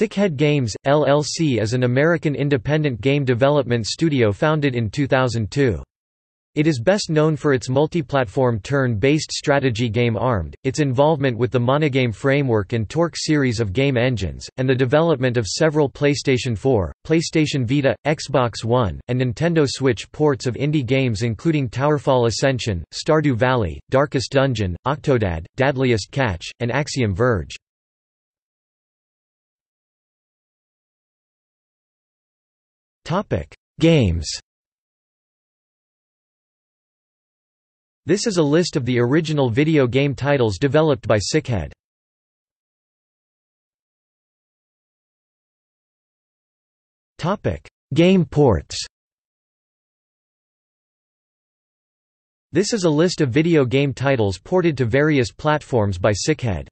Sickhead Games, LLC is an American independent game development studio founded in 2002. It is best known for its multi-platform turn-based strategy game ARMED!, its involvement with the MonoGame framework and Torque series of game engines, and the development of several PlayStation 4, PlayStation Vita, Xbox One, and Nintendo Switch ports of indie games including Towerfall Ascension, Stardew Valley, Darkest Dungeon, Octodad, Dadliest Catch, and Axiom Verge. Games. This is a list of the original video game titles developed by Sickhead. Game ports. This is a list of video game titles ported to various platforms by Sickhead.